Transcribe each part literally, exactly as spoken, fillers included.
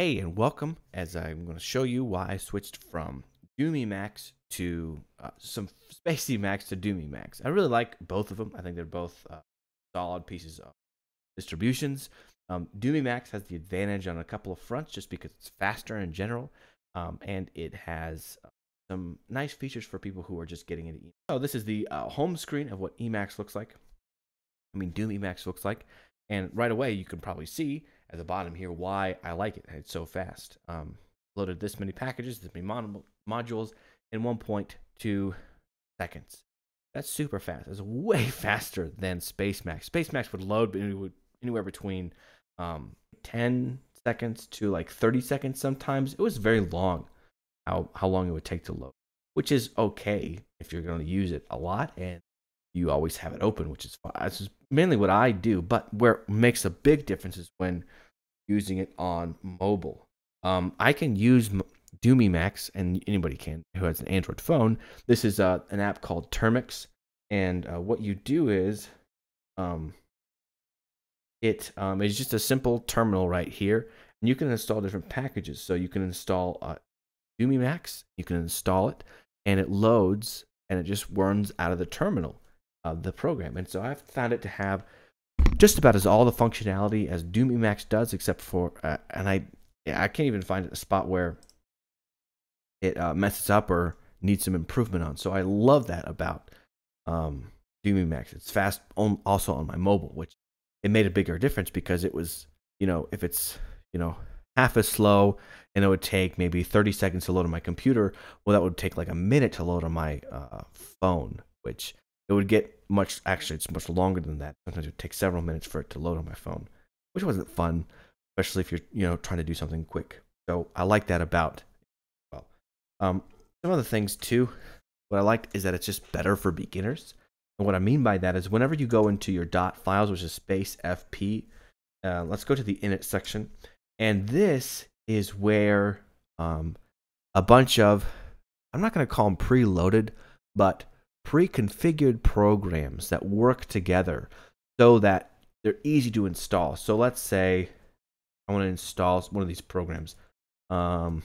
Hey, and welcome, as I'm going to show you why I switched from Doom Emacs to uh, some Spacemacs to Doom Emacs. I really like both of them. I think they're both uh, solid pieces of distributions. Um, Doom Emacs has the advantage on a couple of fronts just because it's faster in general, um, and it has uh, some nice features for people who are just getting into Emacs. So this is the uh, home screen of what Emacs looks like. I mean, Doom Emacs looks like. And right away, you can probably see at the bottom here why I like it. It's so fast. Um, loaded this many packages, this many mod modules in one point two seconds. That's super fast. It's way faster than Spacemacs. Spacemacs would load anywhere between um, ten seconds to like thirty seconds sometimes. It was very long how, how long it would take to load, which is okay if you're going to use it a lot and you always have it open, which is fun. This is mainly what I do, but where it makes a big difference is when using it on mobile. Um, I can use Doom Emacs, and anybody can who has an Android phone. This is uh, an app called Termux, and uh, what you do is um, it um, is just a simple terminal right here, and you can install different packages. So you can install uh, Doom Emacs, you can install it, and it loads, and it just runs out of the terminal. Of the program. And so I've found it to have just about as all the functionality as Doom Emacs does, except for uh, and I I can't even find a spot where it uh, messes up or needs some improvement on. So I love that about um, Doom Emacs. It's fast on, also on my mobile, which it made a bigger difference because it was, you know, if it's, you know, half as slow and it would take maybe thirty seconds to load on my computer, well, that would take like a minute to load on my uh, phone, which it would get much, actually it's much longer than that. Sometimes it would take several minutes for it to load on my phone, which wasn't fun, especially if you're, you know, trying to do something quick. So I like that about, well, um, some other things too, what I liked is that it's just better for beginners. And what I mean by that is whenever you go into your .files, which is space F P, uh, let's go to the init section. And this is where um, a bunch of, I'm not going to call them preloaded, but pre-configured programs that work together so that they're easy to install. So let's say I want to install one of these programs. Um,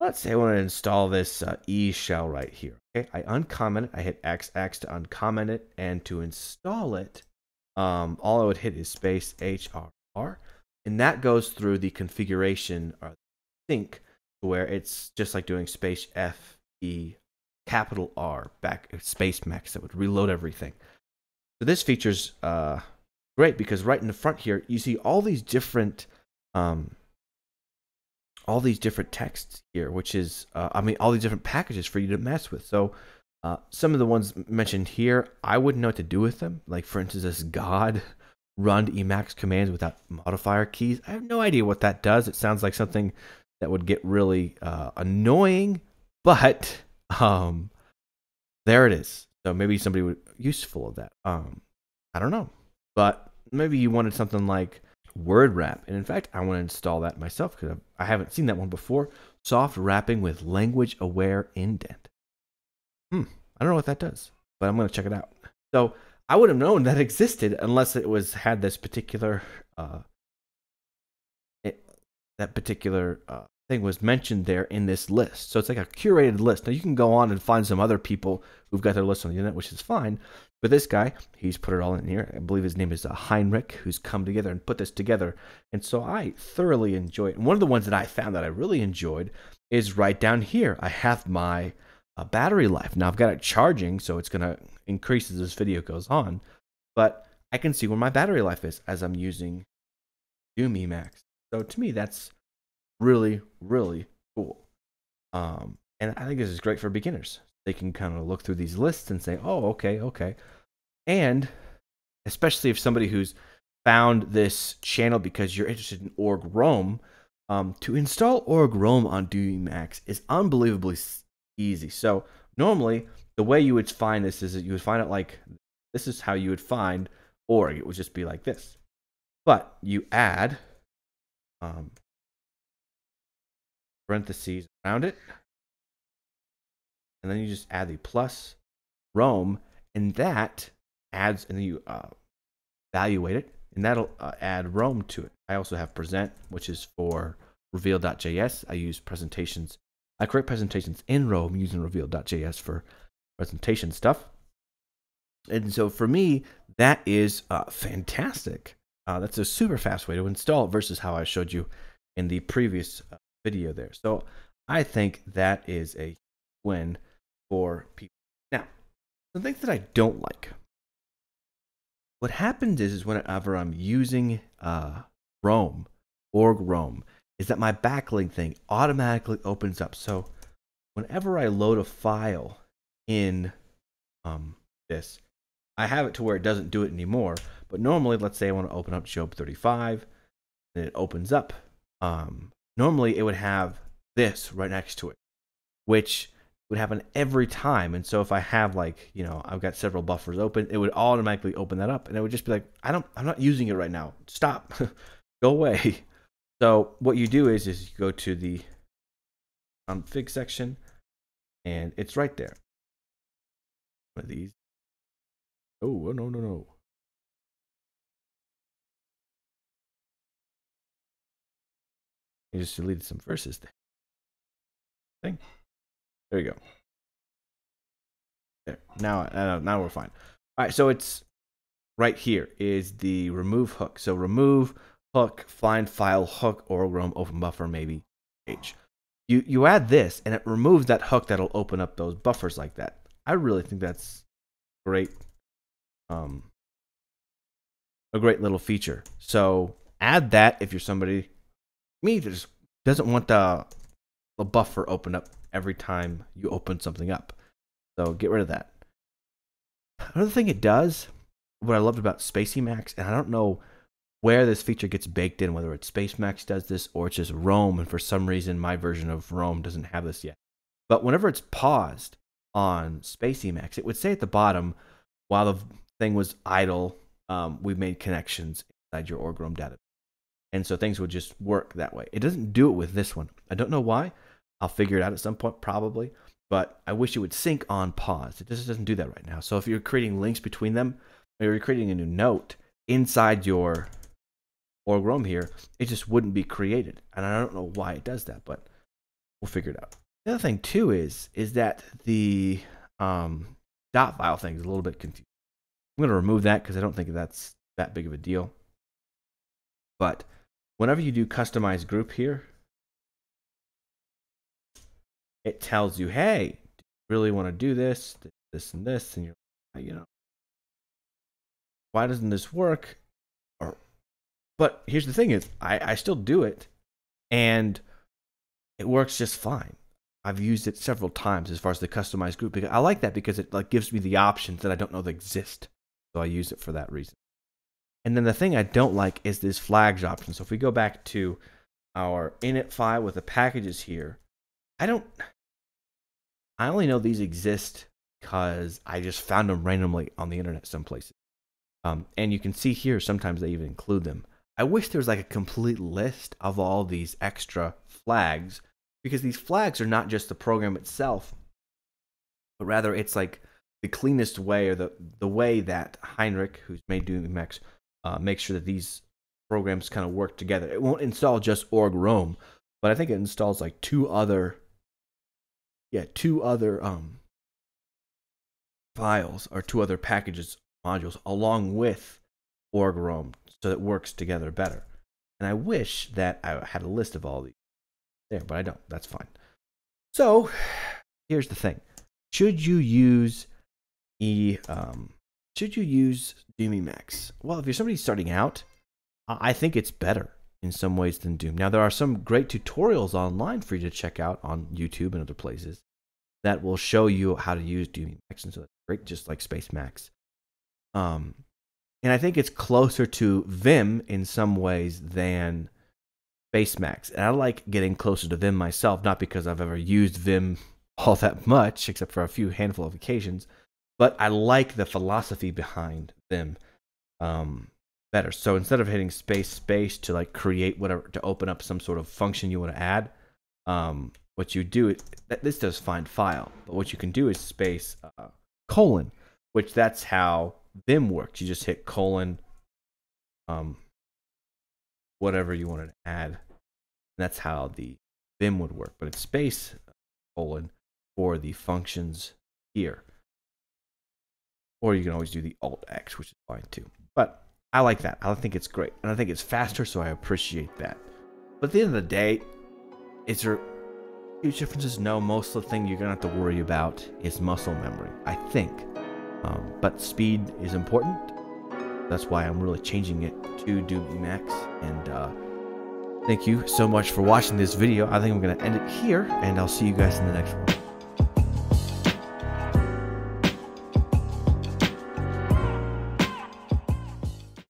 let's say I want to install this uh, E shell right here. Okay, I uncomment it. I hit X, X to uncomment it, and to install it, um, all I would hit is space H R R, and that goes through the configuration or sync, where it's just like doing space F E. Capital R back Spacemacs that would reload everything. So this feature's uh, great because right in the front here you see all these different, um, all these different texts here, which is uh, I mean all these different packages for you to mess with. So uh, some of the ones mentioned here, I wouldn't know what to do with them. Like for instance, this God run Emacs commands without modifier keys. I have no idea what that does. It sounds like something that would get really uh, annoying, but um there it is. So maybe somebody would useful of that. um I don't know, but maybe you wanted something like word wrap, and in fact I want to install that myself because I haven't seen that one before. Soft wrapping with language aware indent. hmm I don't know what that does, but I'm going to check it out. So I would have known that existed unless it was had this particular uh it, that particular uh thing was mentioned there in this list. So it's like a curated list. Now you can go on and find some other people who've got their list on the internet, which is fine. But this guy, he's put it all in here. I believe his name is uh, Heinrich, who's come together and put this together. And so I thoroughly enjoy it. And one of the ones that I found that I really enjoyed is right down here. I have my uh, battery life. Now I've got it charging, so it's going to increase as this video goes on. But I can see where my battery life is as I'm using Doom Emacs. So to me, that's really, really cool. Um, and I think this is great for beginners. They can kind of look through these lists and say, oh, okay, okay. And especially if somebody who's found this channel because you're interested in Org Roam, um, to install Org Roam on Doom Emacs is unbelievably easy. So normally the way you would find this is that you would find it like, this is how you would find Org. It would just be like this. But you add um, parentheses around it, and then you just add the plus Roam, and that adds, and then you uh, evaluate it, and that'll uh, add Roam to it. I also have present, which is for reveal dot J S. I use presentations. I create presentations in Roam using reveal dot J S for presentation stuff. And so for me, that is uh, fantastic. Uh, that's a super fast way to install it versus how I showed you in the previous uh, video there. So I think that is a win for people. Now, the things that I don't like. What happens is, is whenever I'm using uh, Roam, Org Roam, is that my backlink thing automatically opens up. So whenever I load a file in um, this, I have it to where it doesn't do it anymore. But normally, let's say I want to open up Job thirty-five, and it opens up. Um, normally, it would have this right next to it, which would happen every time. And so if I have, like, you know, I've got several buffers open, it would automatically open that up, and it would just be like, I don't, I'm not using it right now. Stop, go away. So what you do is, is you go to the config section, and it's right there. One of these. Oh, no, no, no. You just deleted some verses there. Thing. There you go. There. Now, uh, now we're fine. All right. So it's right here is the remove hook. So remove hook, find file, hook, or roam, open buffer, maybe page. You, you add this and it removes that hook that'll open up those buffers like that. I really think that's great. Um, a great little feature. So add that if you're somebody, me, that just doesn't want the, the buffer open up every time you open something up. So get rid of that. Another thing it does, what I loved about Spacemacs, and I don't know where this feature gets baked in, whether it's Spacemacs does this or it's just Roam, and for some reason my version of Roam doesn't have this yet. But whenever it's paused on Spacemacs, it would say at the bottom, while the thing was idle, um, we made connections inside your Org Roam database. And so things would just work that way. It doesn't do it with this one. I don't know why. I'll figure it out at some point, probably, but I wish it would sync on pause. It just doesn't do that right now. So if you're creating links between them, or you're creating a new note inside your Org Roam here, it just wouldn't be created. And I don't know why it does that, but we'll figure it out. The other thing too is, is that the um, dot file thing is a little bit confusing. I'm going to remove that because I don't think that's that big of a deal. But whenever you do customize group here, it tells you, hey, do you really want to do this, this, and this? And you're, you know, why doesn't this work? Or, but here's the thing is, I, I still do it, and it works just fine. I've used it several times as far as the customized group. Because I like that because it like gives me the options that I don't know that exist. So I use it for that reason. And then the thing I don't like is this flags option. So if we go back to our init file with the packages here, I don't, I only know these exist because I just found them randomly on the internet some places. Um, and you can see here, sometimes they even include them. I wish there was like a complete list of all these extra flags, because these flags are not just the program itself, but rather it's like the cleanest way, or the, the way that Heinrich, who's made Doom Emacs, uh, makes sure that these programs kind of work together. It won't install just Org Roam, but I think it installs like two other, yeah, two other um, files or two other packages, modules, along with Org Roam, so that it works together better. And I wish that I had a list of all these there, but I don't. That's fine. So here's the thing: should you use e um, should you use Doom Emacs? Well, if you're somebody starting out, I think it's better in some ways than Doom. Now, there are some great tutorials online for you to check out on YouTube and other places that will show you how to use Doom Emacs, and so that's great, just like Spacemacs. Um, and I think it's closer to Vim in some ways than Spacemacs. And I like getting closer to Vim myself, not because I've ever used Vim all that much, except for a few handful of occasions, but I like the philosophy behind Vim. Um, better. So instead of hitting space, space to like create whatever, to open up some sort of function you want to add, um, what you do, is, this does find file, but what you can do is space uh, colon, which that's how Vim works. You just hit colon um, whatever you wanted to add. And that's how the Vim would work, but it's space colon for the functions here. Or you can always do the Alt X, which is fine too. But I like that. I think it's great. And I think it's faster, so I appreciate that. But at the end of the day, is there huge differences? No, most of the thing you're going to have to worry about is muscle memory, I think. Um, but speed is important. That's why I'm really changing it to Doom Emacs. And uh, thank you so much for watching this video. I think I'm going to end it here, and I'll see you guys in the next one.